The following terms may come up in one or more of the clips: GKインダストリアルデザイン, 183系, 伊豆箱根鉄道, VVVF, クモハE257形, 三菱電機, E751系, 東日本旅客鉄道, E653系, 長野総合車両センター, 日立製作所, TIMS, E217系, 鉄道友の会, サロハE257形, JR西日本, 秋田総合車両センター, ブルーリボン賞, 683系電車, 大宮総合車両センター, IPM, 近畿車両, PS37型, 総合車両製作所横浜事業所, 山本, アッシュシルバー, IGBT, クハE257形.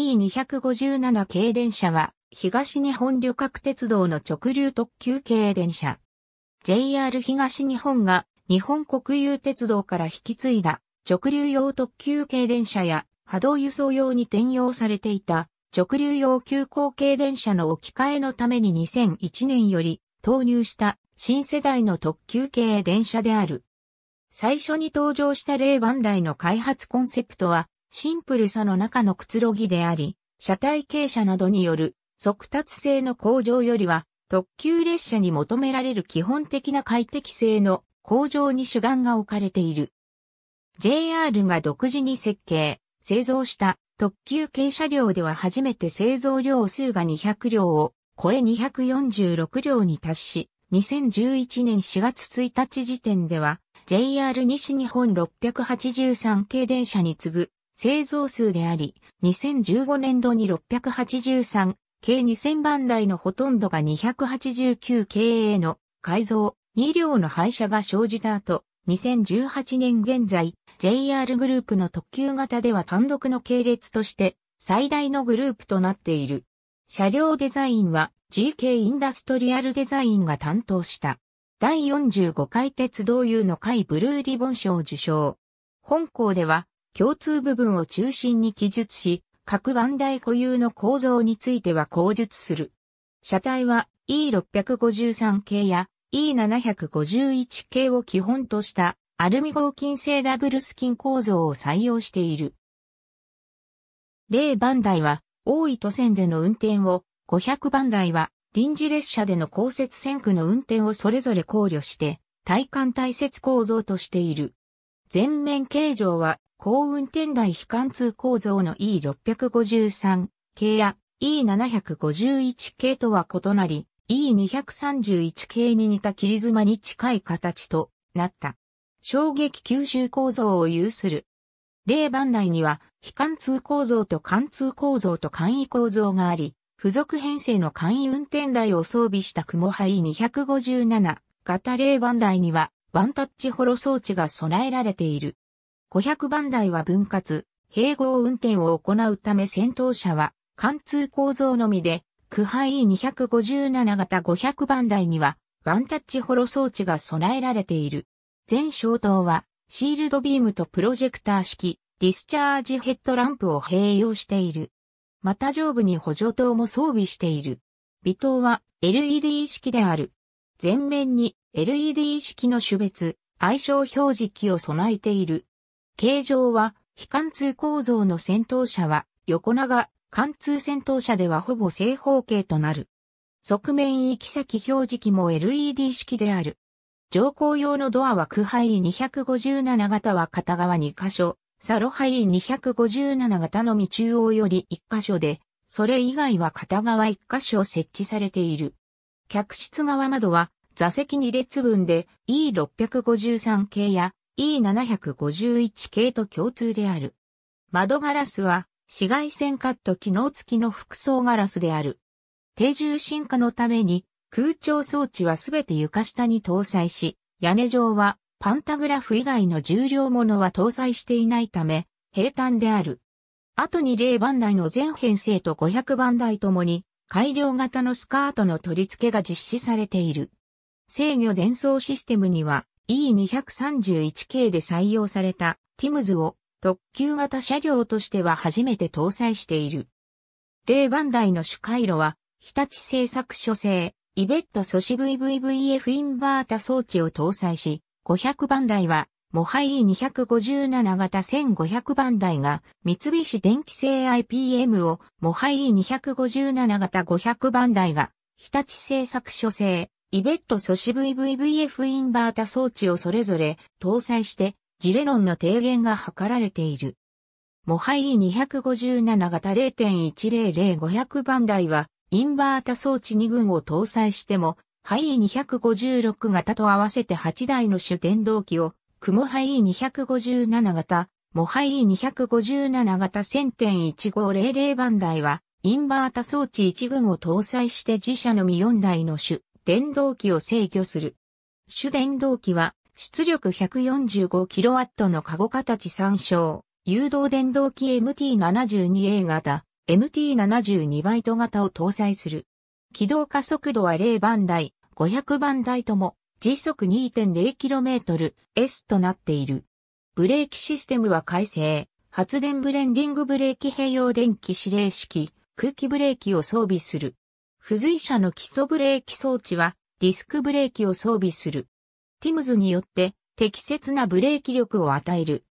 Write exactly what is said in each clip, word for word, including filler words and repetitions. イーにひゃくごじゅうなな 系電車は東日本旅客鉄道の直流特急系電車。ジェイアール 東日本が日本国有鉄道から引き継いだ直流用特急系電車や波動輸送用に転用されていた直流用急行系電車の置き換えのためににせんいちねんより投入した新世代の特急系電車である。最初に登場したゼロいちだいの開発コンセプトはシンプルさの中のくつろぎであり、車体傾斜などによる速達性の向上よりは特急列車に求められる基本的な快適性の向上に主眼が置かれている。ジェイアール が独自に設計、製造した特急系車両では初めて製造両数がにひゃくりょうを超えにひゃくよんじゅうろくりょうに達し、にせんじゅういちねんしがつついたち時点では ジェイアール 西日本ろっぴゃくはちじゅうさんけい電車に次ぐ製造数であり、にせんじゅうごねんどにろっぴゃくはちじゅうさんけいにせんばんだいのほとんどがにひゃくはちじゅうきゅうけいへの改造、にりょうの廃車が生じた後、にせんじゅうはちねん現在、ジェイアール グループの特急型では単独の系列として最大のグループとなっている。車両デザインは ジーケー インダストリアルデザインが担当した。だいよんじゅうごかい鉄道友の会ブルーリボン賞受賞。本項では共通部分を中心に記述し、各番台固有の構造については後述する。車体は イーろっぴゃくごじゅうさん 系や イーななひゃくごじゅういち 系を基本としたアルミ合金製ダブルスキン構造を採用している。ゼロばんだいは大糸線での運転を、ごひゃくばんだいは臨時列車での降雪線区の運転をそれぞれ考慮して対艦対接構造としている。前面形状は高運転台非貫通構造の イーろっぴゃくごじゅうさん 系や イーななひゃくごじゅういち 系とは異なり、イーにひゃくさんじゅういち 系に似た切り妻に近い形となった。衝撃吸収構造を有する。ゼロばんだいには非貫通構造と貫通構造と簡易構造があり、付属編成の簡易運転台を装備した雲派 イーにひゃくごじゅうなな 型ゼロばんだいにはワンタッチホロ装置が備えられている。ごひゃくばんだいは分割、併合運転を行うため先頭車は貫通構造のみで、クハ イーにひゃくごじゅうなな 型ごひゃくばんだいにはワンタッチホロ装置が備えられている。前照灯はシールドビームとプロジェクター式ディスチャージヘッドランプを併用している。また上部に補助灯も装備している。尾灯は エルイーディー 式である。前面に エルイーディー 式の種別、愛称表示器を備えている。形状は非貫通構造の先頭車は横長。貫通先頭車ではほぼ正方形となる。側面行き先表示器も エルイーディー 式である。乗降用のドアはクハ イーにひゃくごじゅうなな 型は片側にかしょ、サロハ イーにひゃくごじゅうなな 型のみ中央よりいっかしょで、それ以外は片側いっかしょ設置されている。客室側窓は座席にれつぶんで イーろっぴゃくごじゅうさん 系や イーななひゃくごじゅういち 系と共通である。窓ガラスは紫外線カット機能付きの複層ガラスである。低重心化のために空調装置はすべて床下に搭載し、屋根上はパンタグラフ以外の重量物は搭載していないため平坦である。後にゼロばんだいの全編成とごひゃくばんだいともに改良型のスカートの取り付けが実施されている。制御伝送システムには イーにひゃくさんじゅういち 系で採用された ティムス を特急型車両としては初めて搭載している。ゼロばんだいの主回路は、日立製作所製、イベット素子 ブイブイブイエフ インバータ装置を搭載し、ごひゃくばんだいは、モハ イーにひゃくごじゅうなな 型せんごひゃくばんだいが、三菱電機製 アイピーエム を、モハ イーにひゃくごじゅうなな 型ごひゃくばんだいが、日立製作所製、イベット素子 ブイブイブイエフ インバータ装置をそれぞれ搭載して、ジレノンの低減が図られている。モハ イーにひゃくごじゅうなな 型 ゼロてんいちゼロゼロごひゃくばんだいは、インバータ装置にぐんを搭載しても、ハ イーにひゃくごじゅうろく 型と合わせてはちだいの主電動機を、雲ハ イーにひゃくごじゅうなな 型、モハ イーにひゃくごじゅうなな 型 せんてんいちごゼロゼロばんだいは、インバータ装置いちぐんを搭載して自社のみよんだいの主電動機を制御する。主電動機は、出力 ひゃくよんじゅうごキロワット のカゴ形参照、誘導電動機 エムティーななじゅうにエー 型、エムティーななじゅうに バイト型を搭載する。起動加速度はゼロばんだい、ごひゃくばんだいとも時速 にてんゼロキロメートルパーアワー となっている。ブレーキシステムは快晴、発電ブレンディングブレーキ併用電気指令式、空気ブレーキを装備する。付随車の基礎ブレーキ装置はディスクブレーキを装備する。ティムス によって適切なブレーキ力を与える。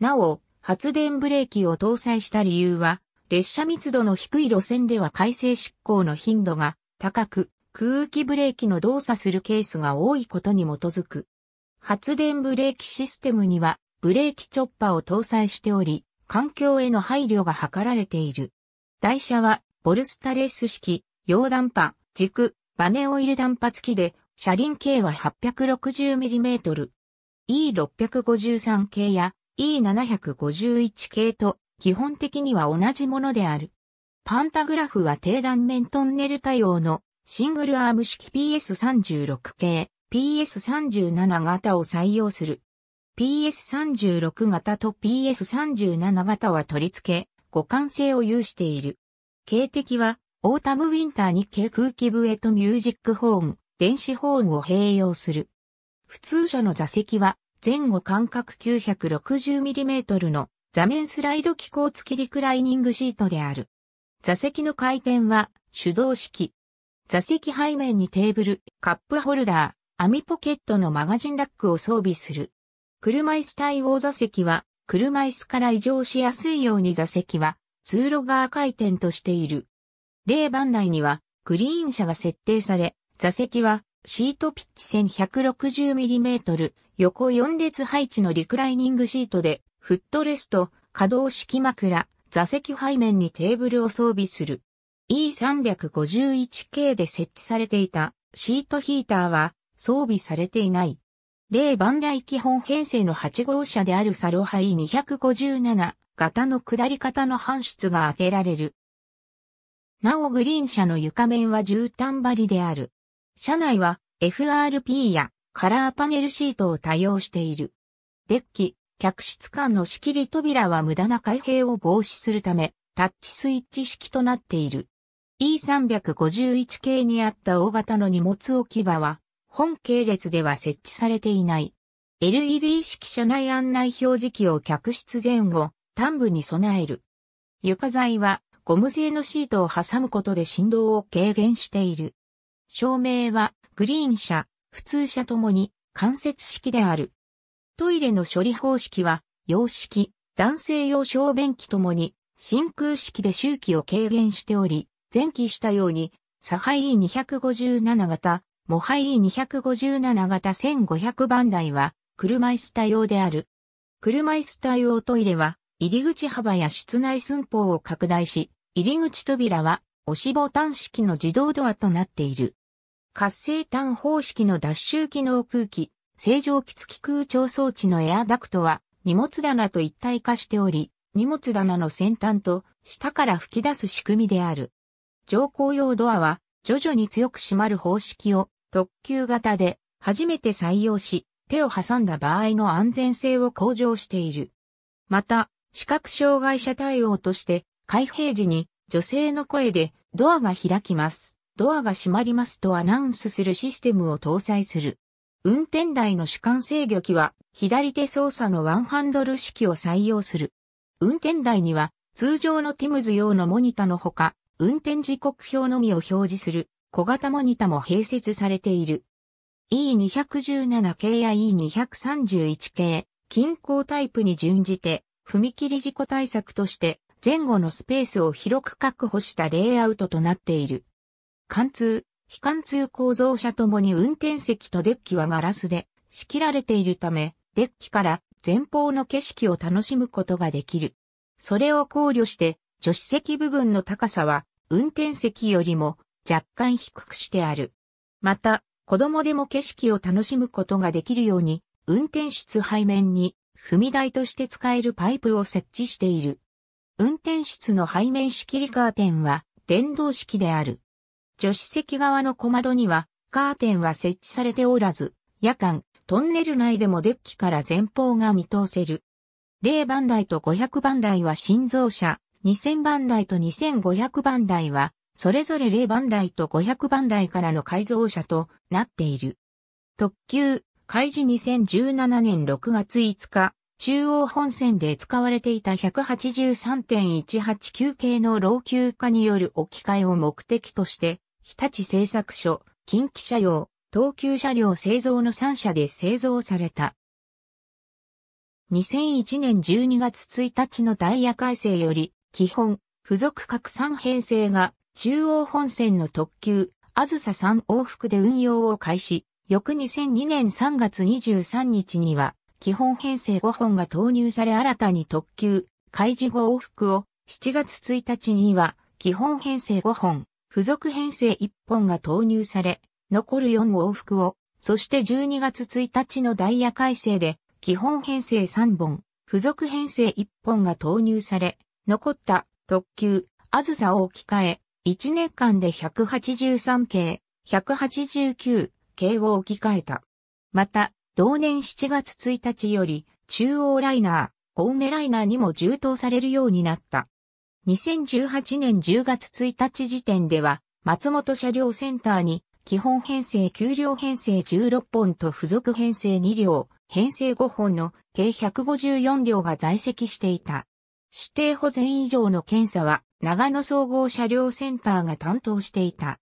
なお、発電ブレーキを搭載した理由は、列車密度の低い路線では快晴執行の頻度が高く、空気ブレーキの動作するケースが多いことに基づく。発電ブレーキシステムにはブレーキチョッパーを搭載しており、環境への配慮が図られている。台車はボルスタレス式、陽ダンパ、軸、バネオイルダンパ付きで、車輪径は はっぴゃくろくじゅうミリメートル。イーろっぴゃくごじゅうさん 系や イーななひゃくごじゅういち 系と基本的には同じものである。パンタグラフは低断面トンネル対応のシングルアーム式 ピーエスさんじゅうろく 系、ピーエスさんじゅうなな 型を採用する。ピーエスさんじゅうろく 型と ピーエスさんじゅうなな 型は取り付け、互換性を有している。警笛はオータムウィンターに系空気笛とミュージックホーン、電子ホーンを併用する。普通車の座席は前後間隔 きゅうひゃくろくじゅうミリメートル の座面スライド機構付きリクライニングシートである。座席の回転は手動式。座席背面にテーブル、カップホルダー、網ポケットのマガジンラックを装備する。車椅子対応座席は車椅子から移乗しやすいように座席は通路側回転としている。ゼロばんだいにはグリーン車が設定され、座席はシートピッチ せんひゃくろくじゅうミリメートル、横よんれつ配置のリクライニングシートで、フットレスト、可動式枕、座席背面にテーブルを装備する。イーさんびゃくごじゅういち 系で設置されていたシートヒーターは装備されていない。ゼロばんだい基本編成のはちごうしゃであるサロハイにひゃくごじゅうなな型の下り方の搬出が当てられる。なおグリーン車の床面は絨毯張りである。車内は エフアールピー やカラーパネルシートを多用している。デッキ。客室間の仕切り扉は無駄な開閉を防止するため、タッチスイッチ式となっている。イーさんびゃくごじゅういち 系にあった大型の荷物置き場は、本系列では設置されていない。エルイーディー 式車内案内表示器を客室前後、端部に備える。床材はゴム製のシートを挟むことで振動を軽減している。照明はグリーン車、普通車ともに間接式である。トイレの処理方式は、洋式、男性用小便器ともに、真空式で周期を軽減しており、前期したように、サハイ にひゃくごじゅうなな 型、モハイ にひゃくごじゅうなな 型せんごひゃくばんだいは、車椅子対応である。車椅子対応トイレは、入り口幅や室内寸法を拡大し、入り口扉は、押しボタン式の自動ドアとなっている。活性炭方式の脱臭機能空気。正常気付き空調装置のエアダクトは荷物棚と一体化しており、荷物棚の先端と下から吹き出す仕組みである。乗降用ドアは徐々に強く閉まる方式を特急型で初めて採用し、手を挟んだ場合の安全性を向上している。また、視覚障害者対応として開閉時に女性の声でドアが開きます、ドアが閉まりますとアナウンスするシステムを搭載する。運転台の主幹制御機は左手操作のワンハンドル式を採用する。運転台には通常のティムス用のモニタのほか、運転時刻表のみを表示する小型モニタも併設されている。イーにひゃくじゅうなな 系や イーにひゃくさんじゅういち 系、近郊タイプに準じて踏切事故対策として前後のスペースを広く確保したレイアウトとなっている。貫通。非貫通構造車ともに運転席とデッキはガラスで仕切られているため、デッキから前方の景色を楽しむことができる。それを考慮して、助手席部分の高さは運転席よりも若干低くしてある。また、子供でも景色を楽しむことができるように、運転室背面に踏み台として使えるパイプを設置している。運転室の背面仕切りカーテンは電動式である。助手席側の小窓にはカーテンは設置されておらず、夜間、トンネル内でもデッキから前方が見通せる。ゼロばんだいとごひゃくばんだいは新造車、にせんばんだいとにせんごひゃくばんだいは、それぞれゼロばんだいとごひゃくばんだいからの改造車となっている。特急、開示にせんじゅうななねんろくがついつか、中央本線で使われていた ひゃくはちじゅうさんてんいちはちきゅう 系の老朽化による置き換えを目的として、日立製作所、近畿車両、東急車両製造のさんしゃで製造された。にせんいちねんじゅうにがつついたちのダイヤ改正より、基本、付属各さんへんせいが中央本線の特急、あずささんおうふくで運用を開始、翌にせんにねんさんがつにじゅうさんにちには、基本編成ごほんが投入され新たに特急、開示ごおうふくを、しちがつついたちには、基本編成ごほん、付属編成いっぽんが投入され、残るよんおうふくを、そしてじゅうにがつついたちのダイヤ改正で、基本編成さんぼん、付属編成いっぽんが投入され、残った特急、あずさを置き換え、いちねんかんでひゃくはちじゅうさんけい、ひゃくはちじゅうきゅうけいを置き換えた。また、同年しちがつついたちより、中央ライナー、青梅ライナーにも充当されるようになった。にせんじゅうはちねんじゅうがつついたち時点では、松本車両センターに、基本編成きゅうりょうへんせいじゅうろっぽんと付属編成にりょう、編成ごほんの計ひゃくごじゅうよんりょうが在籍していた。指定保全以上の検査は長野総合車両センターが担当していた。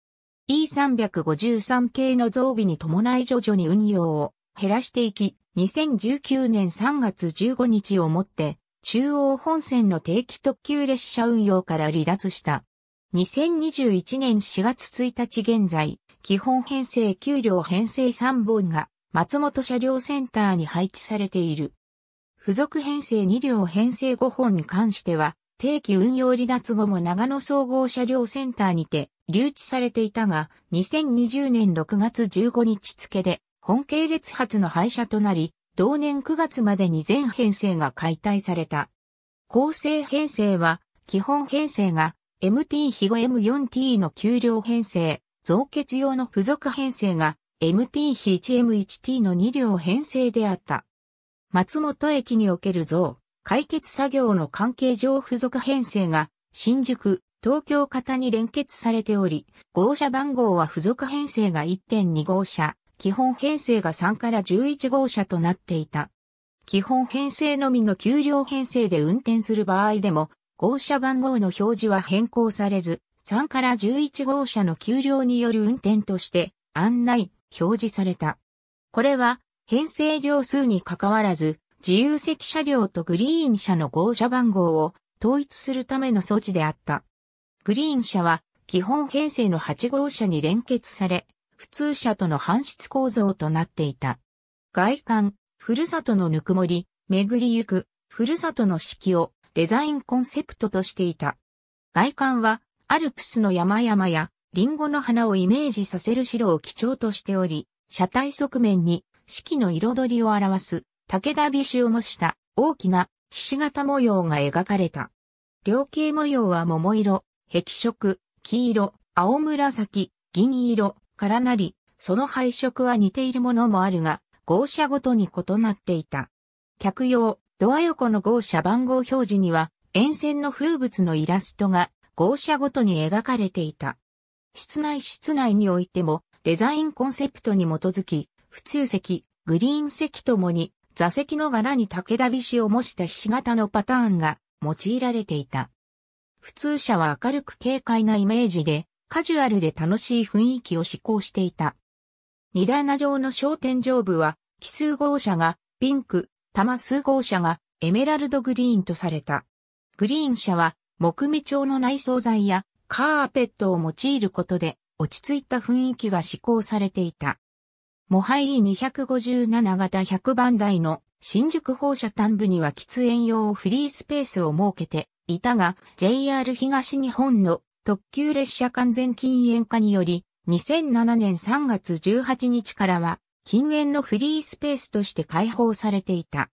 イーさんびゃくごじゅうさんけいの増備に伴い徐々に運用を減らしていき、にせんじゅうきゅうねんさんがつじゅうごにちをもって中央本線の定期特急列車運用から離脱した。にせんにじゅういちねんしがつついたち現在、基本編成きゅうりょうへんせいさんぼんが松本車両センターに配置されている。付属編成にりょうへんせいごほんに関しては、定期運用離脱後も長野総合車両センターにて留置されていたが、にせんにじゅうねんろくがつじゅうごにち付で本系列発の廃車となり、同年くがつまでに全編成が解体された。構成編成は、基本編成が エムティー エムよん エムよん のきゅうりょうへんせい、増結用の付属編成が、エムティー エムいち エムいち のにりょうへんせいであった。松本駅における増、解決作業の関係上付属編成が新宿、東京方に連結されており、号車番号は付属編成が いち にごうしゃ、基本編成がさんからじゅういちごうしゃとなっていた。基本編成のみのきゅうりょうへんせいで運転する場合でも、号車番号の表示は変更されず、さんからじゅういちごうしゃの給料による運転として案内、表示された。これは、編成両数にかかわらず、自由席車両とグリーン車の号車番号を統一するための措置であった。グリーン車は、基本編成のはちごうしゃに連結され、普通車との搬出構造となっていた。外観、ふるさとのぬくもり、巡りゆく、ふるさとの四季をデザインコンセプトとしていた。外観は、アルプスの山々や、リンゴの花をイメージさせる白を基調としており、車体側面に四季の彩りを表す武田菱を模した大きなひし形模様が描かれた。両径模様は桃色、碧色、黄色、青紫、銀色からなり、その配色は似ているものもあるが、号車ごとに異なっていた。客用、ドア横の号車番号表示には、沿線の風物のイラストが号車ごとに描かれていた。室内室内においてもデザインコンセプトに基づき、普通席、グリーン席ともに座席の柄に武田菱を模したひし形のパターンが用いられていた。普通車は明るく軽快なイメージでカジュアルで楽しい雰囲気を志向していた。荷棚上の小天井部は奇数号車がピンク、玉数号車がエメラルドグリーンとされた。グリーン車は木目調の内装材やカーペットを用いることで落ち着いた雰囲気が施行されていた。モハイ にひゃくごじゅうなながたひゃくばんだいの新宿本社端部には喫煙用フリースペースを設けていたが、 ジェイアール 東日本の特急列車完全禁煙化により、にせんななねんさんがつじゅうはちにちからは禁煙のフリースペースとして開放されていた。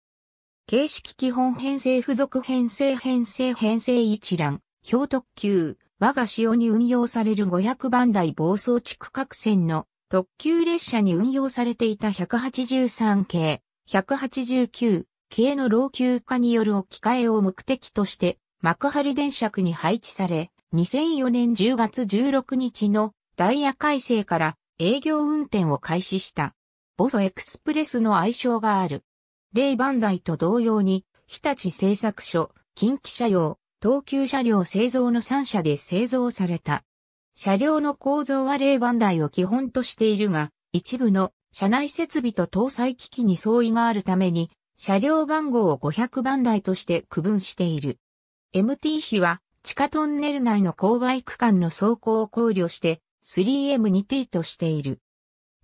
形式基本編成付属編成編成編成一覧、表特急、我が使用に運用されるごひゃくばんだい房総地区各線の特急列車に運用されていたひゃくはちじゅうさんけい、ひゃくはちじゅうきゅうけいの老朽化による置き換えを目的として幕張電飾に配置され、にせんよねんじゅうがつじゅうろくにちのダイヤ改正から営業運転を開始した。ボソエクスプレスの愛称がある。レイバンダイと同様に、日立製作所、近畿車両、東急車両製造のさん社で製造された。車両の構造はレイバンダイを基本としているが、一部の車内設備と搭載機器に相違があるために、車両番号をごひゃくばんだいとして区分している。エムティー 比は地下トンネル内の勾配区間の走行を考慮して スリーエムツーティー としている。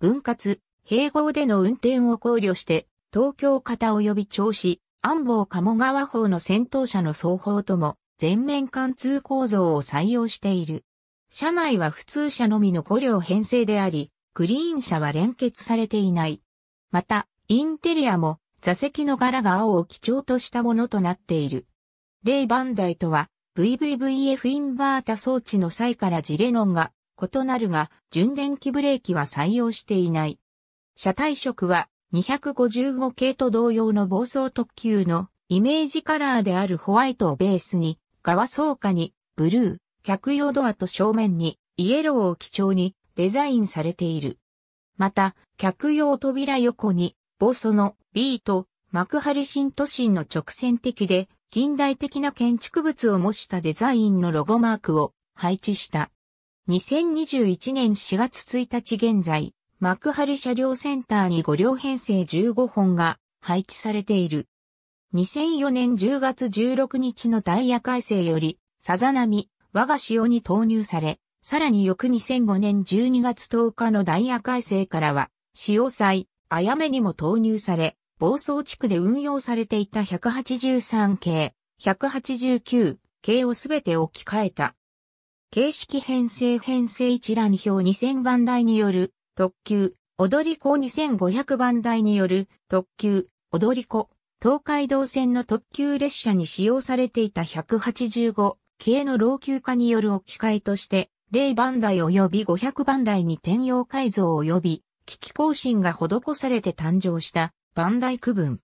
分割、併合での運転を考慮して東京方及び銚子、安房鴨川方の先頭車の双方とも全面貫通構造を採用している。車内は普通車のみのごりょう編成であり、グリーン車は連結されていない。また、インテリアも座席の柄が青を基調としたものとなっている。レイバンダイとは ブイブイブイエフ インバータ装置の際からジレノンが異なるが、純電気ブレーキは採用していない。車体色はにひゃくごじゅうごけいと同様の暴走特急のイメージカラーであるホワイトをベースに、側装下にブルー、客用ドアと正面にイエローを基調にデザインされている。また、客用扉横に、ボソの B と幕張新都心の直線的で近代的な建築物を模したデザインのロゴマークを配置した。にせんにじゅういちねんしがつついたち現在、幕張車両センターにごりょうへんせいじゅうごほんが配置されている。にせんよねんじゅうがつじゅうろくにちのダイヤ改正より、さざ波、我が潮に投入され、さらに翌にせんごねんじゅうにがつとおかのダイヤ改正からは、潮祭、あやめにも投入され、房総地区で運用されていたひゃくはちじゅうさんけい、ひゃくはちじゅうきゅうけいをすべて置き換えた。形式編成編成一覧表にせんばんだいによる特急、踊り子にせんごひゃくばんだいによる特急、踊り子、東海道線の特急列車に使用されていたひゃくはちじゅうごけいの老朽化による置き換えとして、れいばんだい及びごひゃくばんだいに転用改造及び、機器更新が施されて誕生した番台区分。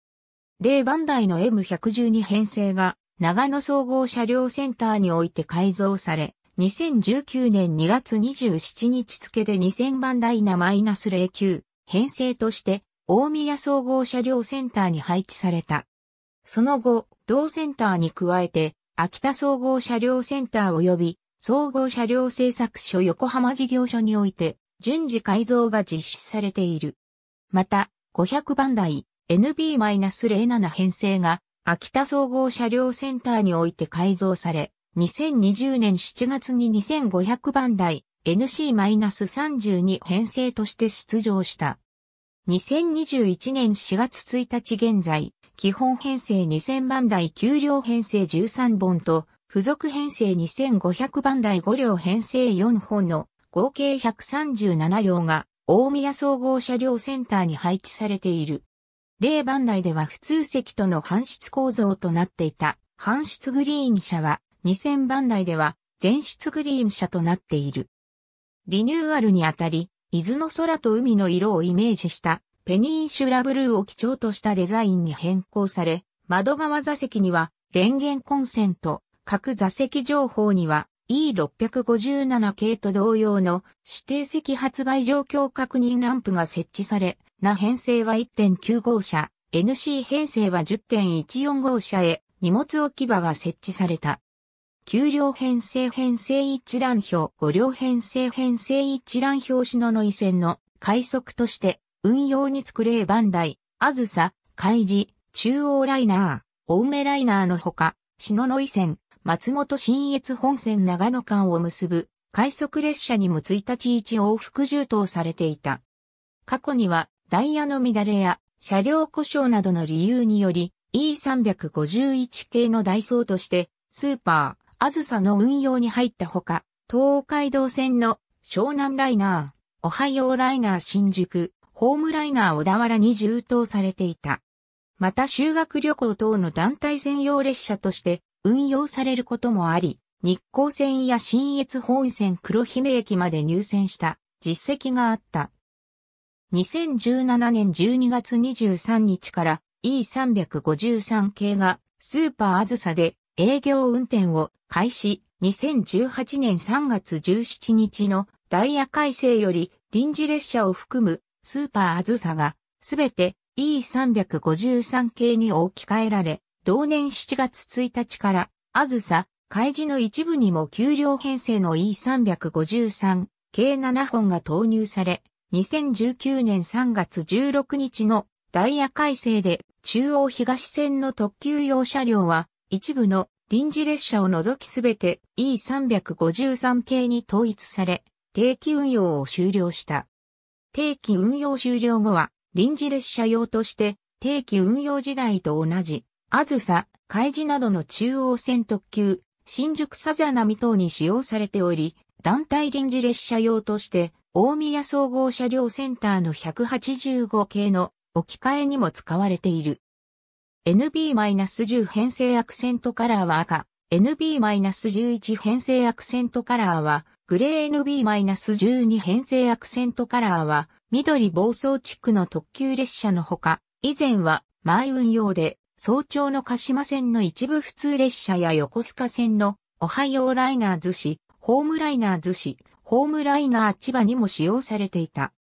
レイバンダイの エムひゃくじゅうに 編成が長野総合車両センターにおいて改造され、にせんじゅうきゅうねんにがつにじゅうしちにち付でにせんばんだいな マイナスゼロきゅう 編成として大宮総合車両センターに配置された。その後、同センターに加えて秋田総合車両センター及び総合車両製作所横浜事業所において順次改造が実施されている。また、ごひゃくばんだい エヌビーゼロなな 編成が秋田総合車両センターにおいて改造され、にせんにじゅうねんしちがつににせんごひゃくばんだい エヌシーさんじゅうに 編成として出場した。にせんにじゅういちねんしがつついたち現在、基本編成にせんばんだいきゅうりょうへんせいじゅうさんぼんと、付属編成にせんごひゃくばんだいごりょうへんせいよんほんの合計ひゃくさんじゅうななりょうが大宮総合車両センターに配置されている。レイバンダイでは普通席との搬出構造となっていた搬出グリーン車はにせんばんだいでは全室グリーン車となっている。リニューアルにあたり、伊豆の空と海の色をイメージしたペニンシュラブルーを基調としたデザインに変更され、窓側座席には電源コンセント、各座席上方にはイーろっぴゃくごじゅうななけいと同様の指定席発売状況確認ランプが設置され、な編成は いってんきゅうごうしゃ、エヌシー 編成は じゅってんいちよんごうしゃへ荷物置き場が設置された。きゅうりょうへんせいへんせいいちらんひょう、ごりょうへんせいへんせいいちらんひょう篠ノ井線の快速として運用につくレイバンダイ、あずさ、海事、中央ライナー、青梅ライナーのほか、篠ノ井線、松本信越本線長野間を結ぶ快速列車にもいちにちいちおうふく充当されていた。過去にはダイヤの乱れや車両故障などの理由により イーさんびゃくごじゅういちけいの代走としてスーパー、あずさの運用に入ったほか、東海道線の湘南ライナー、オハイオライナー新宿、ホームライナー小田原に充当されていた。また修学旅行等の団体専用列車として運用されることもあり、日光線や信越本線黒姫駅まで入線した実績があった。にせんじゅうななねんじゅうにがつにじゅうさんにちから イーさんびゃくごじゅうさんけいがスーパーあずさで営業運転を開始、にせんじゅうはちねんさんがつじゅうしちにちのダイヤ改正より臨時列車を含むスーパーあずさがすべて イーさんびゃくごじゅうさん 系に置き換えられ、同年しちがつついたちからあずさ、開示の一部にもきゅう両編成の イーさんびゃくごじゅうさん 系ななほんが投入され、にせんじゅうきゅうねんさんがつじゅうろくにちのダイヤ改正で中央東線の特急用車両は一部の臨時列車を除きすべて イーさんびゃくごじゅうさん 系に統一され定期運用を終了した。定期運用終了後は臨時列車用として定期運用時代と同じあずさ、開示などの中央線特急、新宿さざなみ等に使用されており、団体臨時列車用として大宮総合車両センターのひゃくはちじゅうご系の置き換えにも使われている。エヌビーじゅう 編成アクセントカラーは赤、エヌビーじゅういち 編成アクセントカラーはグレー、エヌビーじゅうに 編成アクセントカラーは緑房総地区の特急列車のほか、以前は前運用で早朝の鹿島線の一部普通列車や横須賀線のオハイオライナーズ市、ホームライナーズ市、ホームライナー千葉にも使用されていた。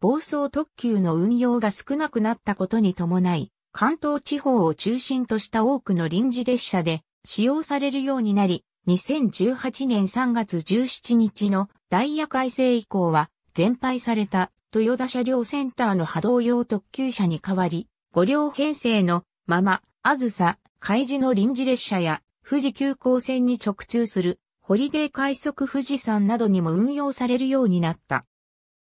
房総特急の運用が少なくなったことに伴い、関東地方を中心とした多くの臨時列車で使用されるようになり、にせんじゅうはちねんさんがつじゅうしちにちのダイヤ改正以降は全廃された豊田車両センターの波動用特急車に代わり、ご両編成のまま、あずさ、開示の臨時列車や、富士急行線に直通する、ホリデー快速富士山などにも運用されるようになった。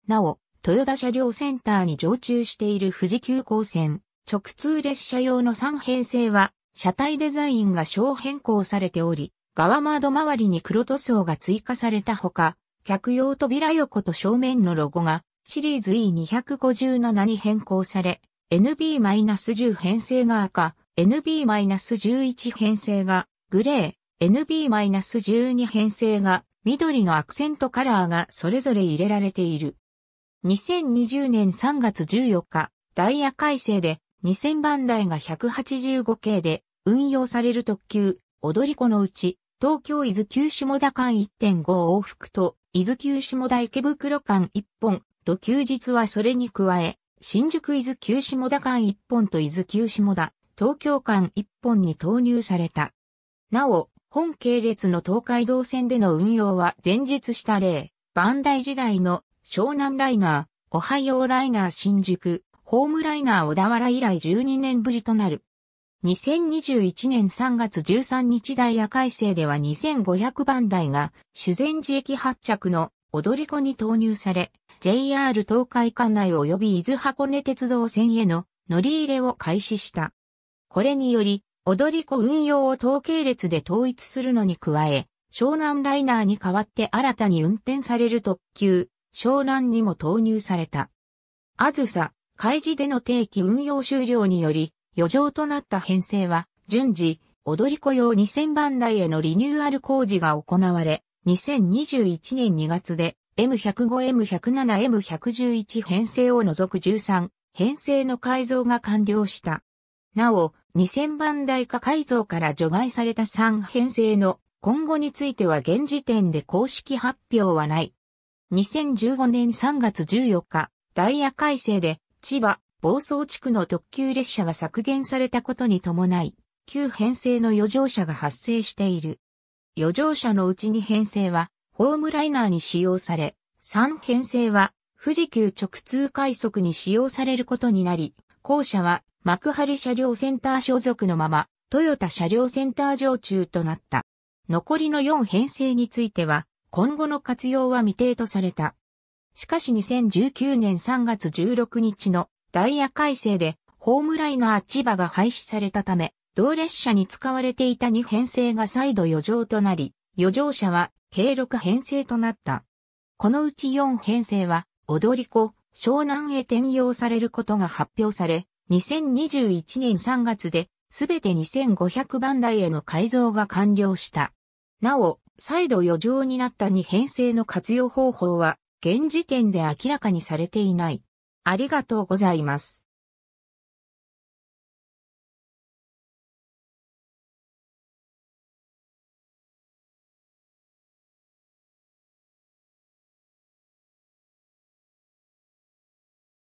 なお、豊田車両センターに常駐している富士急行線、直通列車用のさん編成は、車体デザインが小変更されており、側窓周りに黒塗装が追加されたほか、客用扉横と正面のロゴが、シリーズ イーにひゃくごじゅうなな に変更され、エヌビーじゅう 編成が赤、エヌビーじゅういち 編成がグレー、エヌビーじゅうに 編成が緑のアクセントカラーがそれぞれ入れられている。にせんにじゅうねんさんがつじゅうよっか、ダイヤ改正でにせんばんだいがひゃくはちじゅうご系で運用される特急、踊り子のうち、東京伊豆急下田間 いってんご 往復と伊豆急下田池袋間いっぽんと休日はそれに加え、新宿伊豆急下田間いっぽんと伊豆急下田、東京間いっぽんに投入された。なお、本系列の東海道線での運用は前述した例、バンダイ時代の湘南ライナー、オハイオライナー新宿、ホームライナー小田原以来じゅうにねんぶりとなる。にせんにじゅういちねんさんがつじゅうさんにちダイヤ改正ではにせんごひゃくばんだいが修善寺駅発着の踊り子に投入され、ジェイアール 東海管内及び伊豆箱根鉄道線への乗り入れを開始した。これにより、踊り子運用を当系列で統一するのに加え、湘南ライナーに代わって新たに運転される特急、湘南にも投入された。あずさ、開示での定期運用終了により、余剰となった編成は、順次、踊り子用にせんばんだいへのリニューアル工事が行われ、にせんにじゅういちねんにがつで、エムひゃくご、エムひゃくなな、エムひゃくじゅういち 編成を除くじゅうさん編成の改造が完了した。なお、にせんばんだい化改造から除外されたさん編成の今後については現時点で公式発表はない。にせんじゅうごねんさんがつじゅうよっか、ダイヤ改正で千葉、房総地区の特急列車が削減されたことに伴い、きゅう編成の余剰車が発生している。余剰車のうちに編成は、ホームライナーに使用され、さん編成は富士急直通快速に使用されることになり、後者は幕張車両センター所属のまま、豊田車両センター常駐となった。残りのよん編成については、今後の活用は未定とされた。しかしにせんじゅうきゅうねんさんがつじゅうろくにちのダイヤ改正で、ホームライナー千葉が廃止されたため、同列車に使われていたに編成が再度余剰となり、余剰車は、計ろく編成となった。このうちよん編成は、踊り子、湘南へ転用されることが発表され、にせんにじゅういちねんさんがつで、すべてにせんごひゃくばんだいへの改造が完了した。なお、再度余剰になったに編成の活用方法は、現時点で明らかにされていない。ありがとうございます。